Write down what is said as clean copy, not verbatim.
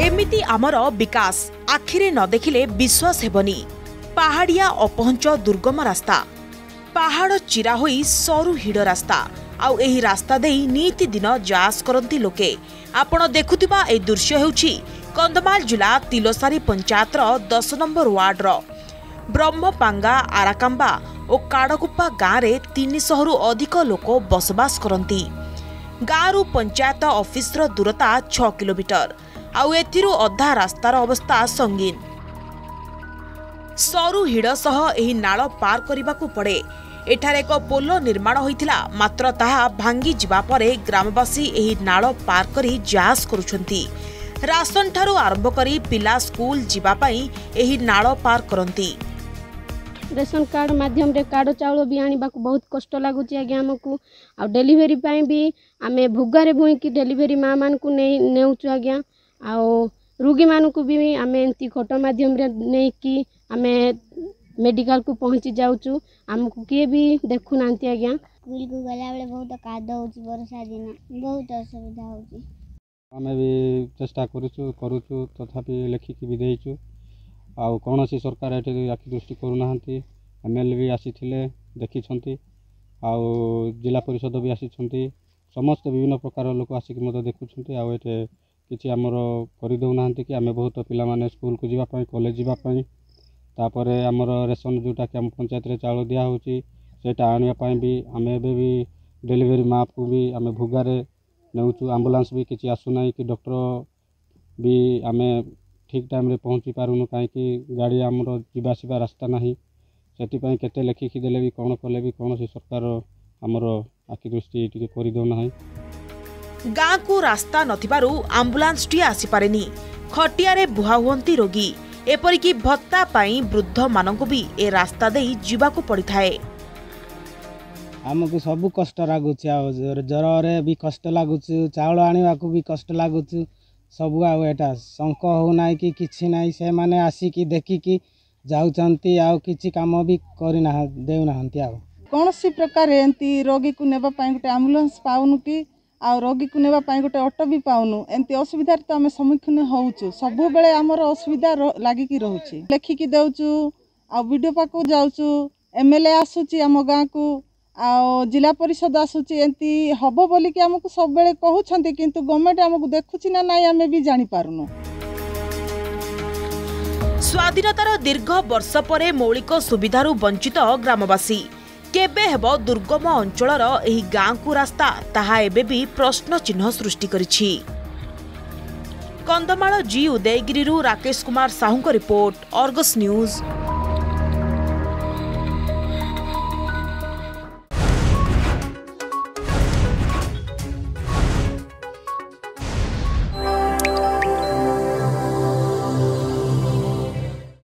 एमिति आमर विकास आखिरे न देखिले विश्वास हेबनी। पहाड़िया अपहंच दुर्गम रास्ता, पहाड़ चिरा होई सरु हिड़ रास्ता आउ एही रास्ता देई नीति दिन जास करंती लोके। आपण देखुथिबा ए दृश्य हेउछि कंधमाल जिला तिलोसारी पंचायतर 10 नंबर वार्डर ब्रह्मपांगा, आराकांबा और काड़कुप्पा गाँव में 300 रु अधिक लोक बसवास करती। गाँव पंचायत ऑफिसर दूरता 6 किलोमीटर आउ एथिरु अधा रास्तार अवस्था संगीन। सरु हिड़ सह एही नाल पार करिबाकू पड़े। एठारे एक पोलो निर्माण होइथिला, मात्र ताहा भांगी जिबा परे ग्रामवासी एही नाल पार करी जास करुछंती। राशन ठारू आरंभ करी पिला स्कूल जिबा पई एही नाल पार करंती। रेशन कार्ड माध्यम रे काडो चाउल भी आनिबाकू बहुत कष्ट लागुची आज्ञा हमकू। आ डिलीवरी पई भी आमे भुगारे भुई की डिलीवरी मां मान को नै नेउचु आज्ञा। आउ रोगी मानू को भी आम एमती खट मध्यम नहीं कि आम मेडिकल को पहुँची जाऊँ। आमको किए भी देखुना आज्ञा। स्कूल को गला बेले बहुत काद हो, वर्षा दिन बहुत असुविधा होची। आमे भी चेष्टा करूचु तथापि लेखिकी भी देचु। आ कौन सरकार ये आखि दृष्टि करूना। एमएलए भी आसी देखी, आ जिला परिषद भी आसी, समस्त विभिन्न प्रकार लोक आसिक देखुं। आ किसी आमर करदेना कि आम बहुत पाने स्कूल को जीवाई, कॉलेज जीवाई, तापर आमर रेसन जोटा कि आम पंचायत रे चाउल दिहे सेटा आने भी आम भी डेलीवरी माँ को भी आम भुगार नेचु। आम्बुलांस भी किसी आसूना कि डॉक्टर भी आम ठीक टाइम पहुँची पारुनु कहीं गाड़ी आमर जावासवा रास्ता ना से केते लेखिकीदे भी कौन कले भी कौन सरकार आमर आखि दृष्टि टी करदेना। गाँव को रास्ता नथिबारु आम्बुलांस टी आसी पारेनी। खटियारे बुहा हुअंती रोगी, एपरिकी भत्ता पाई वृद्ध मानंकु भी ए रास्ता देई जीवाकू पड़ी थाए। आमको सब कष्ट लागुची, जर रे भी कष्ट लागुची, चाउल आनिबाकू भी कष्ट लागुची, सब आउ एटा शंक हो नाई कि किछि नाई। से माने आसी कि देखि कि जाउचंती, आउ किछि काम भी करिना देउनाहंती। आउ कोनोसी प्रकार एंती रोगी को नेबा पाई गोटे एम्बुलेंस पाउनु कि आ रोगी को नेबा पाई गोटे अटो भी पाउनु। एंती असुविधार तो आम सम्मुखीन होचु, सब बेले आमर असुविधा लागिकी रहुची। लेखिकी देउचु, आ वीडियो पाकू जाउचु, एमएलए आसुची आम गाँ को, आ जिला परिषद आसुची। एंती हबो बोली कि आमको सब बेले कहउछंती, किंतु गवर्नमेंट आमको देखुची ना नाई आम भी जानि पारुनु। स्वाधीनतार दीर्घ वर्ष परे मौलिक सुविधारू वंचित ग्रामवासी केबे हेबो दुर्गम अंचलर एही गाँ को रास्ता, ताहा एबे भी प्रश्न चिन्ह सृष्टि करिछि। कंधमाल जी उदयगिरी, राकेश कुमार साहू को रिपोर्ट, अर्गस न्यूज।